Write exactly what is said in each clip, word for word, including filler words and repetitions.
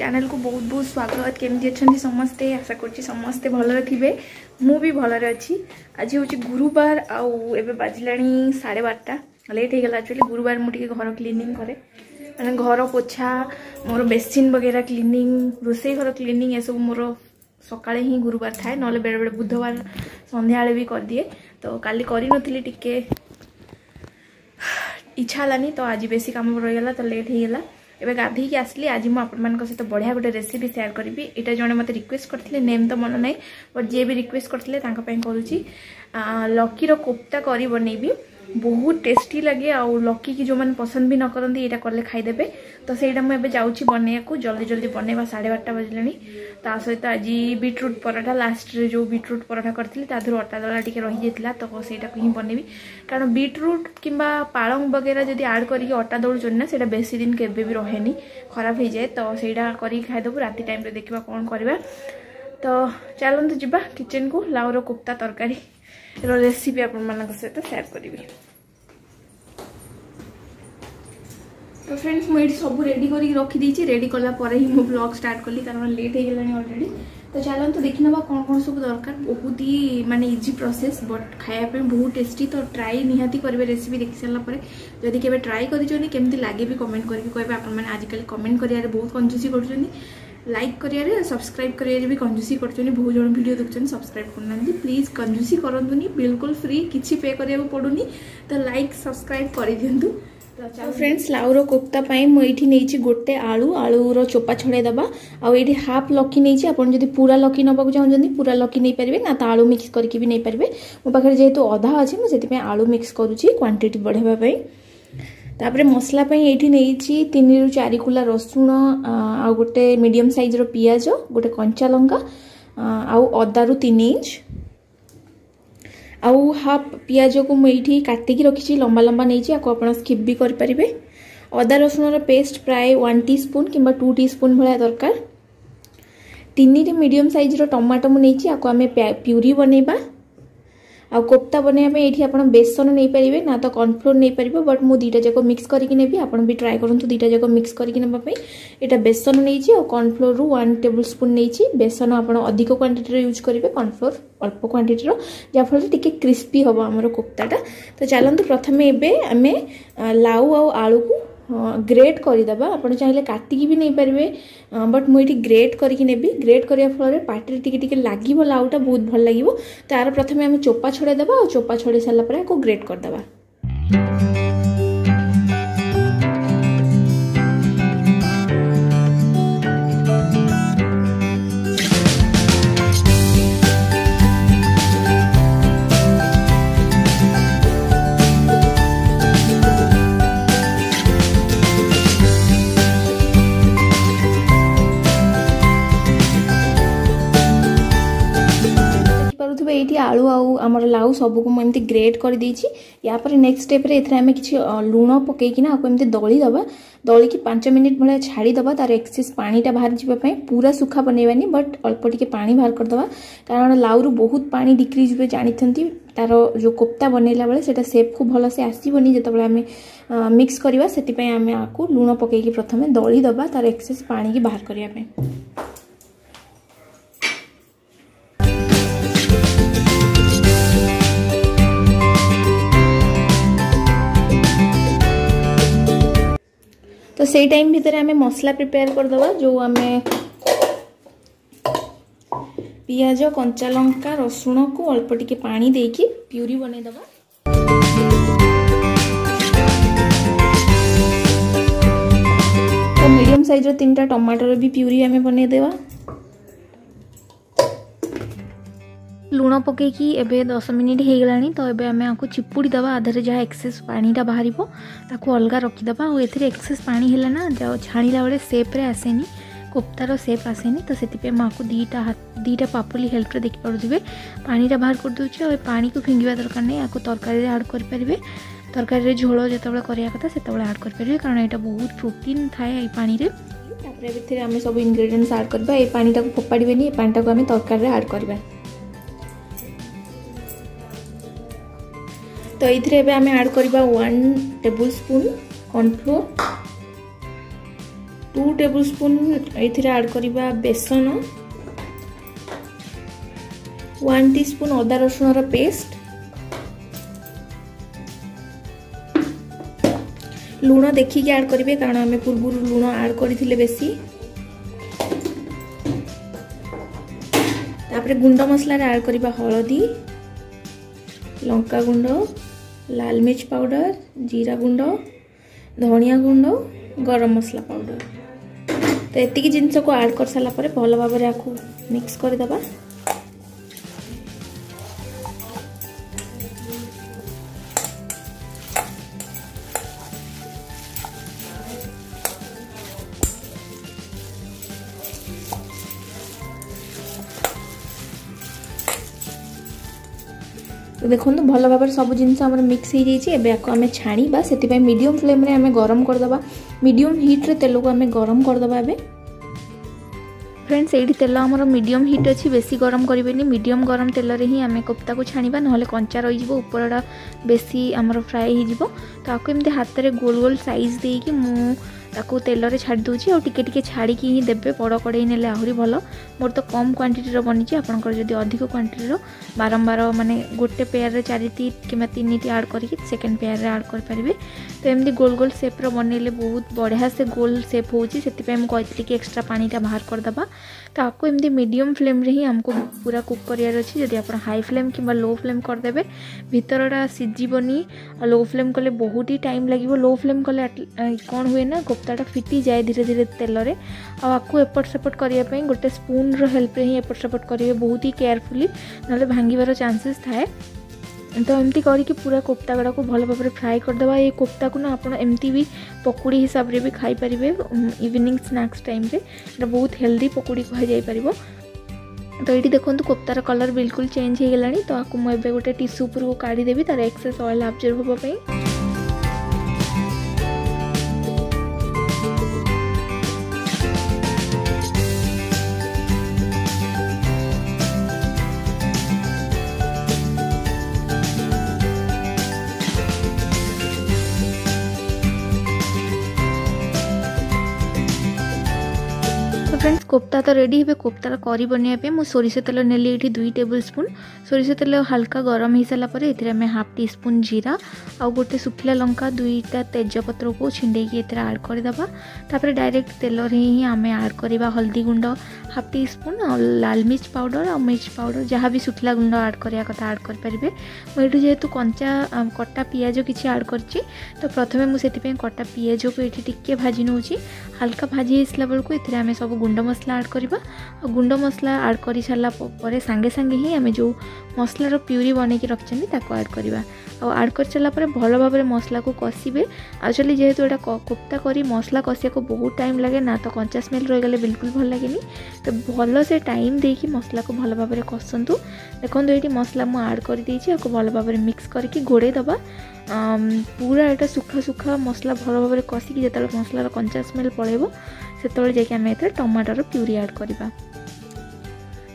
Channel को बहुत बहुत स्वागत। केमती अच्छा समस्ते आशा कर समस्ते भलर थे मुझे भलर अच्छी। आज हूँ गुरुवार आबे बाजिला साढ़े बारटा लेट हो गला। एक्चुअली गुरुवार मुझे घर क्लीनिंग करे मैंने घर पोछा मोर बेसिन वगैरह क्लीनिंग रोसई घर क्लीनिंग ये सब मोर सकाले ही गुरुवार थाए ना बेले बेले बुधवार संध्या भी कर दिए। तो काली करी नथिली टिके इच्छा हलानी तो आज बेसी काम रहीगला तो लेट हो गला। एबे गाधी की आसली आज मुझे सहित बढ़िया गोटे रेसिपी शेयर करी। यहाँ जड़े मत रिक्वेस्ट करते नेम तो मन ना बट जी भी रिक्वेस्ट करते करुच्ची लकीर कोफ्ता करी बनईबी बहुत टेस्टी लगे। आ लकी की जो मैंने पसंद भी न करती यहाँ कले खाईदेवे। तो सहीटा मुझे जाऊँगी बनैया जल्दी जल्दी बनैवा साढ़े बारटा बजला। ता सहित आज बीटरूट पराठा लास्ट रे जो बीटरूट पराठा करी ताधर अटा दला टी रही जाता तो सहीटा ही बनैबी। कारण बीटरूट कि पालंग वगैरह जब आड करके अटा दौड़ ना से बेसी दिन के रेनी खराब हो जाए। तो सहीटा करईदेबू राति टाइम देखा कौन करवा। तो चलतु जी किचन को लाउर कोफ्ता तरकारी रेसिपी आपन सहित शेयर करी। तो फ्रेंड्स मुझे सब रेडी करी रखी रेडी कला ही मो ब्लॉग स्टार्ट कली कारण लेट हो गलानी ऑलरेडी। तो चलत तो देखने कौन कौन सब दरकार बहुत ही माने इजी प्रोसेस बट खायापे बहुत टेस्टी। तो ट्राई निहाती करेंगे रेसिपी देखि सारापर जदि के ट्राई करमी लगे भी कमेंट करके कहते हैं। आजिकल कमेंट कर बहुत कंजूसी कर लाइक करियर सब्सक्राइब करियर भी कंजूसी कर बहुत जन वीडियो देखते सब्सक्राइब करना प्लीज कंजूसी करनी बिल्कुल फ्री किसी पे करिया पड़ूनी। तो लाइक सब्सक्राइब कर दिंतु। तो फ्रेंड्स लाउर कोफ्ता मुझे नहीं गोटे आलू आलूर चोपा छड़े दबा आउ ये हाफ लकी नहीं आपड़ जब पूरा लकी नाक चाहते पूरा लकी नहीं पारे ना तो आलू मिक्स करके भी नहीं पारे। मो पाखे जेहेतु अधा अच्छे मुझे आलू मिक्स करुच्ची क्वांटिटी बढ़ावाई। तापर मसला ये नहीं तीन रु चार कुला रसुण आ गोटे मीडियम साइज रो पियाज गोटे कंचा लंका आउ अदा रु तीन इंच आउ हाफ पियाज को मुझे काटिकी रखी लंबा लंबा नहीं आपड़ा स्किप भी करें। अदा रसुण पेस्ट प्राय वन टीस्पून किंबा टू टीस्पून भाया दरकार। तीन मीडियम साइज रो टमाटो मुझे आम प्यूरी बनइबा। आ कोफ्ता बनने ये आप बेसन नहीं पारे ना तो कॉर्नफ्लोर नहीं पारे बट मुझे दुईटा जाक मिक्स करी आप ट्राए करूँ दुईटा जाक मिक्स करके यहाँ बेसन नहीं और कॉर्नफ्लोर रु वन टेबुल स्पून नहीं। बेसन आप अधिक क्वांटिटी यूज करेंगे कॉर्नफ्लोर अल्प क्वांटिटी जहाँफल टी क्रिस्पी हम आम कोफ्ताटा। तो चलते प्रथम एम लाउ आलू को ग्रेट करदेबा आपड़ चाहिए काटिकी भी नहीं पारे बट मुझे ग्रेट करके नेबी। ग्रेट करा फल पाटे टी लगे लाउटा बहुत भल लगे। तो यार प्रथम आम चोपा छड़ेदे और चोपा छड़े सारापर आपको ग्रेट करदेबा। ये आलू आउ आमर लाउ सबको मुझे ग्रेट कर यापर नेक्स्ट स्टेप रे एमें किसी लुण पकईकिना एमती दलीदबा दलिकी पांच मिनिट भाया छाड़ीदबा तार एक्सेस पानीटा बाहर जावाई पूरा सुखा बनइबानी बट अल्प टिके पानी बाहर करदबा कारण लाउरु बहुत पानी डिक्रीज हुए जानी तार जो कोफ्ता बनइला बेले सेटा सेप को भलसे आसबनी जितेबाला आम मिक्स करवा से आम आपको लुण पकईकी प्रथम दलीदबा तार एक्सेस पानी की बाहर करने। तो से टाइम भितर आम मसला प्रिपेयर करदबा जो आम पियाज कंचा लंका रसुण को अल्प टिके पानी देकी प्यूरी बनईदबा। तो मीडियम साइज रो तीन टा टमाटर भी प्यूरी आम बनईदेवा। लुण पकईकी एबे दस मिनिट हो गलानी। तो एबे आमे आकु चिपुड़ी दबा आधे जहाँ एक्सेस पानीटा बाहरिबो ताकु अलग रखीदबा। आ एथिरे एक्सेस पानी हेला ना जाओ छाणीला बेले सेप्रे आसेनी कोफ्तार सेप आसेनी तो सेतिपे म आकु दीटा हाथ दीटा पापुली हेल्प रे देखि पड़ुथिबे पानीटा बाहर कर दोछु। आ पानी को फिंगिबा दरकार नै आकु तरकारी रे ऐड कर परिबे। तरकारी रे झोल जेतेबेले करिया कथा सेतेबेले ऐड कर परिबे कारण एटा बहुत प्रोटीन थाए ए पानी रे। तापरे भितरे आमे सब इंग्रेडिएंट्स ऐड करबा। ए पानीटा को फोपाडीबेनी ए पानीटा को आमे तरकारी रे ऐड करबा। तो ये आम आड करवा one tablespoon cornflour two two tablespoon याड करवा बेसन, वन टीस्पून अदा रसुण रा पेस्ट, लुण देखिक ऐड करेंगे कारण आम पूर्व लुण ऐड करते बेसी। तापर गुंड मसलार ऐड करवा हलदी, लंका गुंड, लाल मिर्च पाउडर, जीरा गुंड, धनिया गुंड, गरम मसला पाउडर। तो ये जिनस को ऐड कर सारा भल भाव में आपको मिक्स करदे। तो देखो भल भाव सब जिनस मिक्स हो जाए। एबे आम छाणीबा से मीडियम फ्लेम रे आम गरम करदे, मीडियम हीट रे तेल को आम गरम करदे। फ्रेंड्स ये तेल आमर मीडियम हीट अच्छी, बेसी गरम करें, मीडियम गरम तेल रे ही आम कोफ्ता को छाणीबा, नहले कंचा रही उपरडा बेसी आमर फ्राए हो। तो आपको एमती हाथ में गोल गोल साइज देकी मुझे तेल में छाड़ दूसरी और टिके छाड़ी ही देवे। बड़ कड़े ने आहरी भल, मोर तो कम क्वांटिटी बनी, आपंकर जब अधिक क्वांटिटी बारंबार माने गोटे पेयर चारिटी कि तीन आड करके सेकेंड पेयर आड करें। तो एमती गोल गोल सेप्र बनइले बहुत बढ़िया से गोल सेप होती से कहती कि एक्सट्रा पानीटा बाहर करदे। तो आपको एमती मीडियम फ्लेम रे ही हमको पूरा कुक करार अच्छे। जब आप हाई फ्लेम कि लो फ्लेम करदे भरटा सीझबनी, लो फ्लेम कले बहुत ही टाइम लगे। लो फ्लेम कले कौन हुए ना कोफ्ताटा फिटी जाए धीरे धीरे तेल में। आपको एपट सेपट करने गोटे स्पून हेल्प रे ही एपट सेपट करेंगे बहुत ही केयरफुली, ना भांगार चांसेस थाए। तो एमती करके पूरा कोफ्ता गुड़ा को भल भाव में फ्राए करदे। ये कोफ्ता को ना आप एमती भी पकोड़ी हिसाब रे भी खाई पारे, इवनिंग स्नैक्स टाइम रे बहुत हेल्दी पकोड़ी कह जाई पारिबो। तो ये देखो कोफ्तार कलर बिल्कुल चेंज हो गलानी। तो आपको मुझे गोटे टिश्यू उपरको काढ़ीदेवी तार एक्सेस ऑयल अब्जर्व होगा। फ्रेंड्स कोफ्ता तो रेडी है। कोफ्तार करी बनवाई मुझे सोरिष तेल नेली ये दुई टेबल स्पून सोरिष तेल हल्का गरम हो सारापर ये हाफ टी स्पून जीरा आ गोटे सुखला लंका दुईटा तेजपत्र को छिंडेक एड करदे। तापर डायरेक्ट तेल रे ही आम आड करवा हल्दी गुंड हाफ टी स्पून, लाल मिर्च पाउडर आ मिर्च पाउडर जहाँ भी सुखला गुंड आड करा कथा आड करेंगे। मुझे जेहेतु कंचा कटा पियाज किसी आड कर, तो प्रथम मुझे कटा पियाज को ये टी भाजी नौ। हल्का भाजी हो सारा बेलू ये सब गुंड मसला आड करवा। गुंड मसला आड कर सारापर सांगे सांगे ही आम जो मसलार प्यूरी बनई रखी आड करवा। आड कर सारापर भल भाव में मसला को कषिबे। एक्चुअली जेहेतु एटा कोफ्ता करी मसला कषिया को बहुत टाइम लगे ना, तो कंचा स्मेल रहीगले बिल्कुल भल लगे। तो भल से टाइम देकी मसला को भल भाव में कसतु। देखो ये मसला मुझे आड करदेची, आपको भल भाव में मिक्स करके घोड़े दबा। पूरा एटा सुखा सुखा मसला भल भाव में कषिकी जो मसलार कंचा स्मेल पड़ेब सेतबेले जाके आमे एथरे टमाटर प्यूरी ऐड करवा।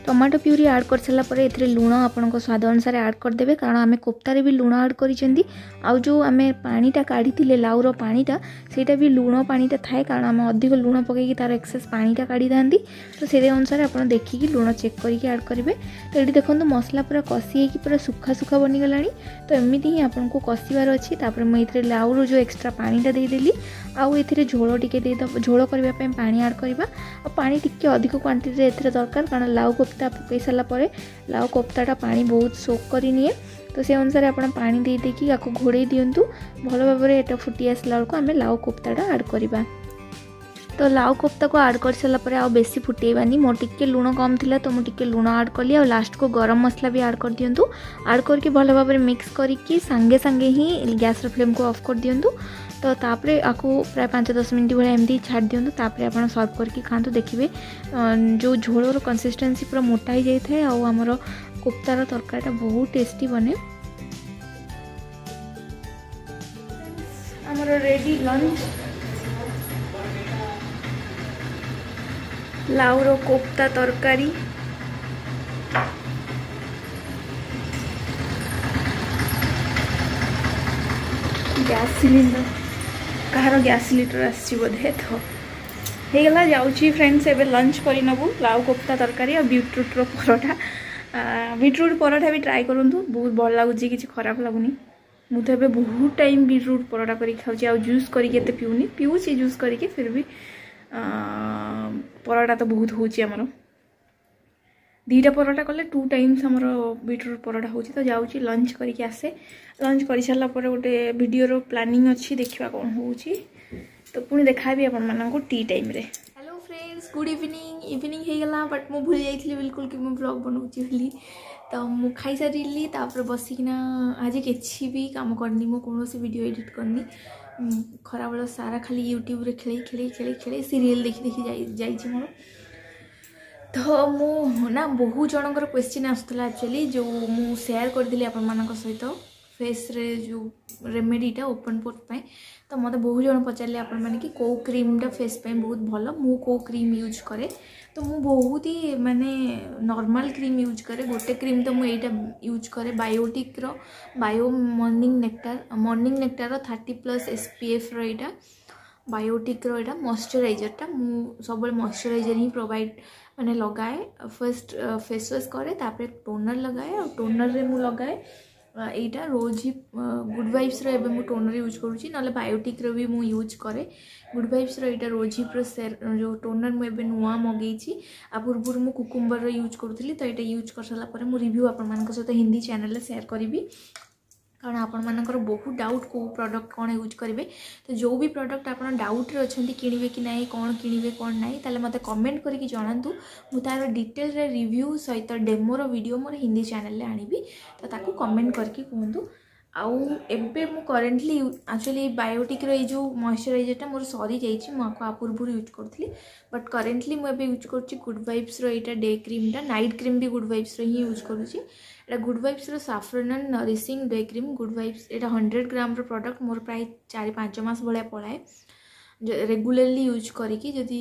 टमाटो प्यूरी ऐड कर सारा पर एथरे लुण आपनको स्वाद अनुसार ऐड करदे, कारण आम कोफ्तारे भी लुण ऐड करिसेंदी। आउ जो आम पानीटा काढ़ी लाउर पानीटा सेटा भी लुण पानीटा थाए, कारण आम अधिक लुण पकईकी तार एक्सेस पानीटा काढ़ी थांदी। तो से अनुसार आप देखिकी लुण चेक करके ऐड करेंगे। तो ये देखो मसला पूरा कषि होगी पूरा सुखा सुखा बनीगला। तो एमती ही आपको कषिबार अच्छी। तापर मुझे लाउर जो एक्सट्रा पानीटा देदेली आउ ए झोल टी झोल करने पानी ऐड करवा। आ पानी टी अधिक क्वांटिटी एथरे दरकार, कारण लाउ को पकई सारापर लाउ कोफ्ताटा पानी बहुत सोक कर निए। तो से अनुसार आप पानी दे देकी आपको घोड़े दिंतु भल भाव में। यहाँ फुटी आसला बेलू आम लाउ कोफ्ताटा आड करवा। तो लाउ कोफ्ता को आड कर सारापर आउ बेसी फुटेबानी। मोर टिके लुण कम थिला तो मुझे लुण आड कली आ लास्ट को गरम मसला भी आड कर दिंतु। आड करके भल भाव में मिक्स करके सांगे सांगे ही गैस फ्लेम को ऑफ कर दिंतु। तो तापरे आपको प्राय पाँच दस मिनट भाई एमती छाड़ दिंतु। तापरे आपन सर्व करके खातु, देखिए जो झोलर कंसिस्टेंसी पूरा मोटा हो जाए था। आमर कोफ्तार तरकारीटा बहुत टेस्टी बने। आमर रेडी लंच लाउर कोफ्ता तरकारी। गैस सिलिंडर कहार गैस सिलिंडर आसछि बोधे। तो होगा जाऊँगी फ्रेंड्स एवं लंच करनबू लाउ कोफ्ता तरकारी और बीटरूट परोठा बीटरूट परोठा भी ट्राए करूँ बहुत भल लगुच किसी खराब लगुनि मुझे तो बहुत टाइम बीटरूट परोठा करी खाऊँ आ जूस करके पीऊनी पीऊँच जूस करके फिर भी परोठा तो बहुत होमर दीटा परोठा कले टू टाइम्स आमर बीटरूट परोठा हो तो जाऊँ लंच करके आसे लंच कर सारापर गोटे भिडियो प्लानिंग अच्छी देखा कौन हो तो पुणी देखा आपको टी टाइम रे। Hello friends good evening evening होगा बट मुझे भूल जाइली बिल्कुल कि मुझे ब्लॉग बनाऊँगी बोली तो मुझे खाई सारे तापर बसिकिना आज किसी भी कम करनी मो कौन भिड एडिट करनी खराब सारा खाली यूट्यूब खेल खेल खेल खेल सीरीयल देखि देखि जाइए मोर तो मु ना बहुत जनकर क्वेश्चन आसला एक्चुअली जो मुझे सेयार करदे आपण सहित फेस रे जो रेमेडीटा ओपन पोर्ट पे तो मत बहुत जन पचारे आपण मैंने कि को क्रीमटा फेस पे बहुत भल मु को क्रीम यूज करे तो मु बहुत ही माने नॉर्मल क्रीम यूज करे गोटे क्रीम तो मुझे यहाँ यूज करे बायोटिक रो bio morning nectar morning nectar thirty plus SPF रहा बायोटिक रो मॉइस्चराइजरटा मु सब मॉइस्चराइजर ही प्रोवाइड मैंने लगाए फर्स्ट फेस वाश करे तापर टोनर लगाए और टोनर रे मु लगाए एटा रोज ही गुड वाइब्स रे एबे मु टोनर यूज करूची नले बायोटिक रे भी मु यूज करे गुड वाइब्स रे एटा रोज ही प्रो जो टोनर मु एबे नुआ मगेची आ पूर्व मु कुकुम्बर रे यूज करूथली तो एटा यूज कर सला परे मु रिव्यू आपन मानक सहित हिंदी चैनल रे शेयर करबी कारण आपण मानकर बहुत डाउट को प्रोडक्ट कौन यूज करेंगे तो जो भी प्रोडक्ट आप डाउट रे अच्छा किणवे कि नहीं कौन किणवे कौन ना ताले मते कमेंट करके जणातु मु तार डिटेल रे रिव्यू सहित डेमो रो वीडियो मोर हिंदी चैनल रे आनिबी तो ताकू कमेंट करके कहूँ आउ एबे मु करेन्टली एक्चुअली बायोटिक रे जो मॉइस्चराइजरटा मोर सरी जाइछि मु आको पूर्व यूज करथली बट करेन्टली मु एबे यूज करछि गुड वाइब्स रो एटा डे क्रीमटा नाइट क्रीम भी गुड वाइब्स रो ही यूज करूछि एटा गुड वाइब्स रो saffron and nourishing day cream good vibes एटा हंड्रेड ग्राम रो प्रोडक्ट मोर प्राय चार पांच मास भले पड़ाए रेगुलरली यूज करिकी जदि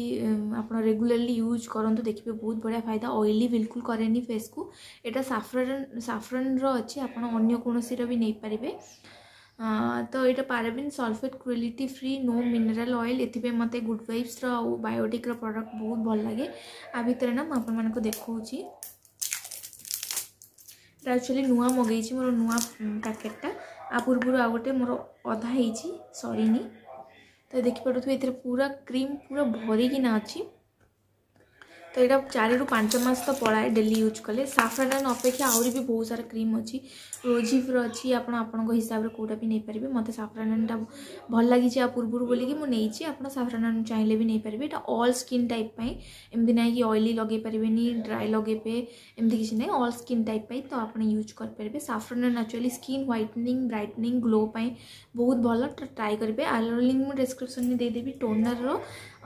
आपण रेगुलरली यूज करंतु देखिबे बहुत बढ़िया फायदा ऑयली बिल्कुल करेनी फेस को एटा सैफ्रन सैफ्रन रो अछि आपण अन्य कोनोसी रो भी नै पारिबे तो एटा paraben sulphate quality free no mineral oil एथिबे मते गुड वाइब्स रो और बायोटिक रो प्रोडक्ट बहुत भल लागे आ भितर ना म आपण मानको देखौछि एक्चुअली नुआ मगेछि मोर नुआ पैकेटटा आ पूर्व आ गोटे मोर अधा हेछि सरीनी तो देखिपे ये पूरा क्रीम पूरा भरिकिना अच्छी तो यहाँ चार पांच मास तो पड़ाए डेली यूज कले साफ्रान अपेक्षा आहरी भी बहुत सारा क्रीम अच्छी रोजीफ्र अच्छी आप हिसाब से कौटा भी नहीं पारे मत साफ्रानटा भल लगी आ पूर्व बोलिकी मुझे आप साफ्रान चाहिए भी नहीं पारे यहाँ ऑल स्किन टाइप एमती ना कि ऑयली लगे पारे ड्राई लगे एमती किसी ना ऑल स्किन टाइप तो आप यूज करेंगे saffron actually skin whitening brightening glow बहुत भल ट्राए करेंगे आरो लिंक मुझे डिस्क्रिप्शन में देदेवी टोनर रो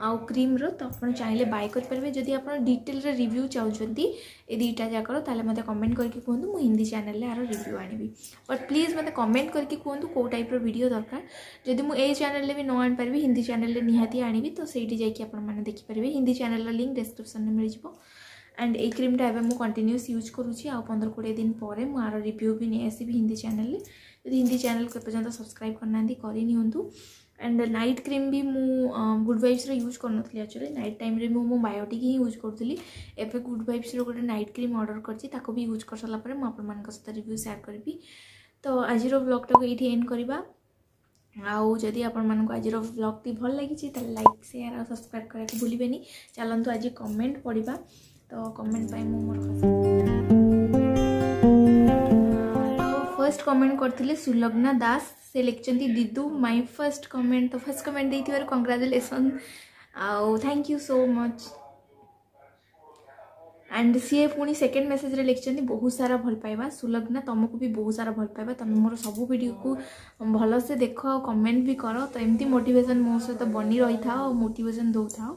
आउ क्रीम रो तो आप चाहिए बाय करेंगे जदि आप डिटेल रे रिव्यू चाहती ए दुईटा जाकर ताले मते कमेंट करके कहूँ मु हिंदी चैनल रे आरो रिव्यू आनीबी बट प्लीज मते कमेंट करके कहूँ कौ टाइप रो वीडियो दरकार जदि मु ए चैनल रे भी न आन पारबी हिंदी चैनल रे निहाती आनीबी तो सेठी जाकि आपण माने देखि पारबे हिंदी चैनल रो लिंक डिस्क्रिप्शन में मिल जिवो एंड ए क्रीमटा एबे मु कंटीन्यूअस यूज करूची आ पंद्रह बीस दिन परे मु आरो रिव्यू भी नै आसीबी हिंदी चैनल रे जदि हिंदी चैनल के पर्यंत सब्सक्राइब करनांदी करि नियंतु एंड नाइट क्रीम भी मु गुड वाइब्स रे यूज करनथली एक्चुअली नाइट टाइम रे मु बायोटिक ही यूज करथली एबे गुड वाइब्स रो गोटे नाइट क्रीम ऑर्डर करछि ताको भी यूज कर सला परे म आपन मान सहित रिव्यू शेयर करबी तो आज रो ब्लॉग टाको एठी एंड करबा आउ जदी आपन मान को आज रो ब्लॉग ती भल लागिछि त लाइक शेयर और सब्सक्राइब करै के भूलिबेनी चलंतु आज कमेंट पढिबा तो कमेंट पाए मु मोर खस फर्स्ट कमेंट करथिले सुलग्ना दास से लिखचंती दीदू माय फर्स्ट कमेंट तो फर्स्ट कमेंट देथिवार कंग्रेचुलेशन आउ thank you so much and सी पुणी सेकेंड मेसेज रे लिखचंती बहुत सारा भल पाइबा सुलग्ना तुमको भी बहुत सारा भल पाइबा तुम मोर सब वीडियो को भल से देखो और कमेंट भी करो तो एमती मोटिवेशन मो सहित बनी रही था और मोटिवेशन दो था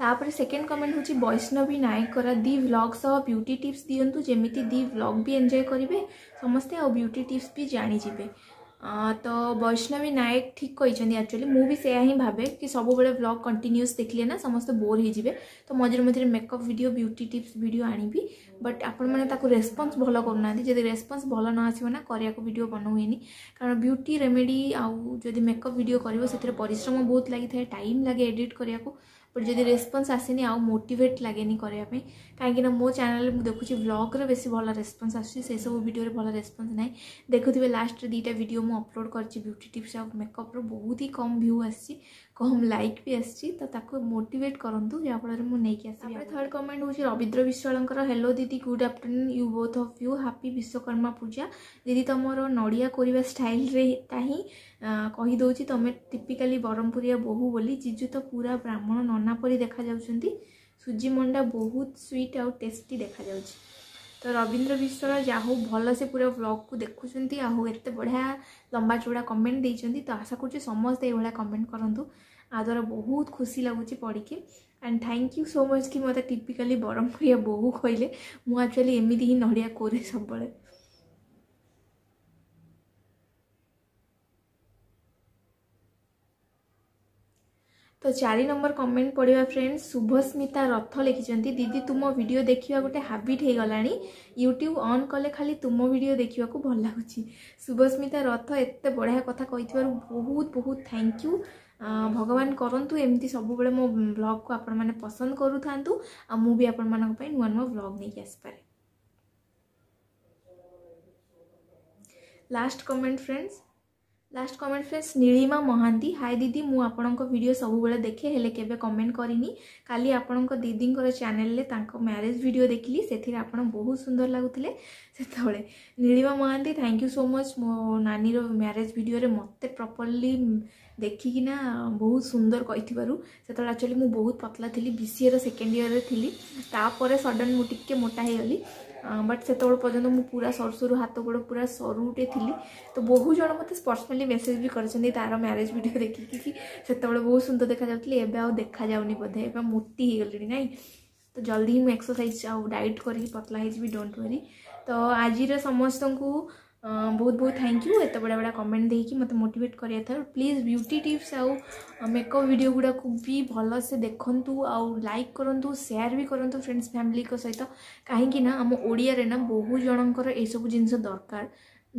तापर सेकेंड कमेंट होची वैष्णवी नायक करा दी व्लॉग्स और ब्यूटी टिप्स दियंतु जेमिति दी व्लॉग भी एंजॉय करिवे समस्ते और ब्यूटी टिप्स भी जानी जिवे तो वैष्णवी नायक ठीक कहते एक्चुअली मुझे सेया ही भावे कि सब बेले ब्लॉग कंटिन्यूस देखिले ना समस्त बोर हो जाए तो मझे मझे makeup video beauty tips video आनीबी बट आपने रेस्पॉन्स भल करना जब रेस्पॉन्स भल न आसो ना कराया वीडियो बनाऊनि कारण ब्यूटी रेमेडी आउ जब मेकअप वीडियो कर से परिश्रम बहुत लगी था टाइम लगे एडिट कराया बट जब रेस्पॉन्स आसेनी आउ मोटिवेट लगे करने कहीं मो चैनल देखुची व्लॉग रे बेसी भल रेस्पॉन्स आसी से सब वीडियो रे भल रेस्पॉन्स ना देखुथिबे लास्ट दीटा वीडियो मु अपलोड करची ब्यूटी टिप्स आ मेकअप रो बहुत ही कम व्यू आसी कम लाइक भी आसी तो ताको मोटिवेट करंतु या फल रे मु नै के आसी। थर्ड कमेंट होची रविंद्र विश्वालंकर हेलो दीदी good afternoon you both of you happy Vishwakarma Puja दीदी तमरो नडिया कोरिबा स्टाइल रे ताही कहि दोची तमे टिपिकली ब्रह्मपुरिया बहु बोली जीजू तो पूरा ब्राह्मण नन्ना परी देखा जाउछंती सुजी मंडा बहुत स्वीट आउ टेस्टी देखा जाउछ तो रविंद्र विश्वाल जाहो भल से पूरा व्लॉग को देखुछंती आहो एते बढ़िया लंबा चौड़ा कमेंट देइछंती तो आशा करछु समस्त ए वाला कमेंट करंतु आ द्वारा बहुत खुशी लगुच पढ़ के and thank you so much कि मत टिपिकली ब्रह्मपुरिया बहु कहले मु एक्चुअली एमिदी ही नड़िया कोरे सब बळे तो चार नंबर कमेंट पढ़िया फ्रेंड्स शुभस्मिता रथ लिखिंट दीदी तुम वीडियो देखा गोटे हाबिट हो गला यूट्यूब ऑन कले खाली तुम वीडियो देखा भल लगुच शुभस्मिता रथ एत बढ़िया कथा कही बहुत बहुत थैंक यू भगवान करंतु एमती सब बेले मो ब्लॉग को आपण माने पसंद करू थांतु आ मु भी आपण मानन पई नुवा नुवा ब्लॉग नै के आस पारे। Last comment friends last comment friends Nilima Mahanti hi दीदी मु आपणक वीडियो सब बेले देखे हेले केबे कमेंट करिनी काली आपणक दीदींकर चैनल ले तांको मैरिज वीडियो देखली सेथिर आपण बहुत सुंदर लागुथिले सेतबेले Nilima Mahanti thank you so much मो नानी रो मैरिज वीडियो रे मते प्रॉपर्ली देखिकी ना बहुत सुंदर कहीथिबारु सेतबेले एक्चुअली मु बहुत पतला थिली बीसीए रो सेकेंड इयर रे थिली तापर सडन मु टिके मोटा हे गली बट से पर्यटन मु पूरा सर सर हाथ गोड़ पूरा सरुटे थी तो बहुत जन मत पर्सनाली मेसेज भी कर तार मैरिज वीडियो देखिकी से बहुत सुंदर देखा जाती देखा जाऊनी बोधे ए मोटी हो गली ना तो जल्दी ही मुझे एक्सरसाइज आउ डाइट कर पतला होगी डोंट वरी तो आज समस्त को बहुत बहुत थैंक यू एत बड़ा बड़ा कमेंट देखिए मत मोटिवेट करिया था प्लीज ब्यूटी टिप्स आउ मेकअप वीडियो गुड़ा को भी भल से देखंतु आउ लाइक करंतु शेयर भी करंतु फ्रेंड्स फैमिली को सहित कहीं ना हम ओडिया रे ना बहुत जनकर ए सब जिनस दरकार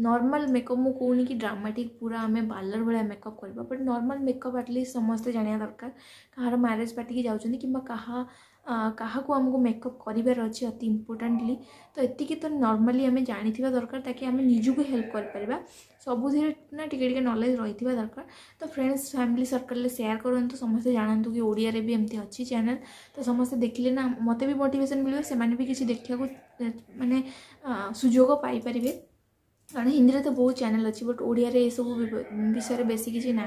नॉर्मल मेकअप मु कहूनी कि ड्रामाटिक पूरा आम बालर भाया मेकअप करवा बट नॉर्मल मेकअप एटलिस्ट समस्ते जाना दरकार कहार मैरेज पार्टी की जाऊँगी कि कहा आ, कहा को आमको मेकअप करार अच्छे अति इम्पोर्टाटली तो ये तो नॉर्मली आम जानी दरकार ताकि आम निजुक हेल्प कर सबुधे ना टे नॉलेज रही दरकार तो फ्रेंड्स फैमिली सर्कल में शेयर करूँ समस्ते जानतु कि ओडिया रे भी एमती अच्छी चैनल तो समस्ते देखिले ना मत भी मोटिवेशन मिले से भी किसी देखा मानने सुजोग पाइपर कारण हिंदी रे तो बहुत चैनल अच्छी बट ओडिया रे सब विषय बेसी किसी ना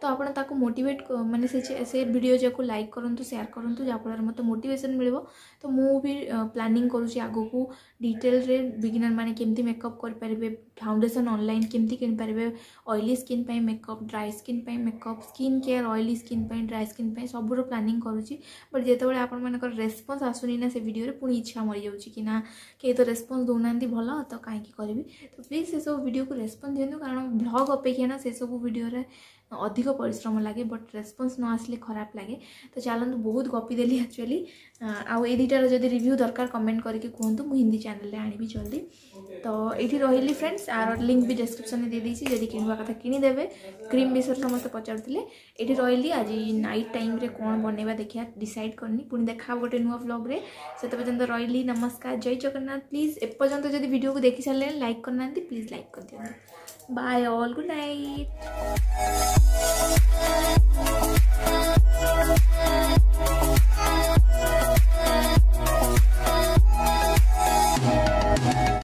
तो आपड़ा ताको मोटिवेट माने से से वीडियो जाको लाइक करंतु शेयर करंतु जाफल मत मोटिवेशन मिलबो तो मु भी प्लानिंग करूची आगो को डिटेल रे बिगिनर माने केमती मेकअप कर पारिबे फाउंडेशन ऑनलाइन केमती किन पारिबे ऑयली स्किन पई मेकअप ड्राई स्किन पई makeup skin care oily skin पई ड्राई स्किन पई सबरो प्लानिंग करूची बट जेते बळे आपन मानकर रेस्पॉन्स आसुनी ना से वीडियो रे पुनी इच्छा मरि जाउची कि ना के तो रेस्पॉन्स दोनांती भलो तो काहे की करबी तो प्लीज से सब वीडियो को रेस्पॉन्स दिनु कारण ब्लॉग अपेक्षा ना से सब वीडियो रे अधिक परिश्रम लगे बट रेस्पॉन्स न आसले खराब लगे तो चलत बहुत गपी देली एक्चुअली आउ ए दिटार जदि रिव्यू दरकार कमेंट करके कहूँ मु हिंदी चैनल रे आनी जल्दी तो ये रही फ्रेंड्स आर लिंक भी डिस्क्रिप्शन दे देसी जदि किनवा कथा किनी देबे क्रीम विषय समस्त पचारथिले एठी रही आज नाइट टाइम रे कोन बनेबा देखिया डिसाइड करनी पुनी देखा गोटे नुआ व्लॉग रे सेते पर्यंत रही नमस्कार जय जगन्नाथ प्लीज एपर्यंत जदि वीडियो को देखि सारले लाइक करना प्लीज लाइक कर दियंतु बाय ऑल गुड नाइट।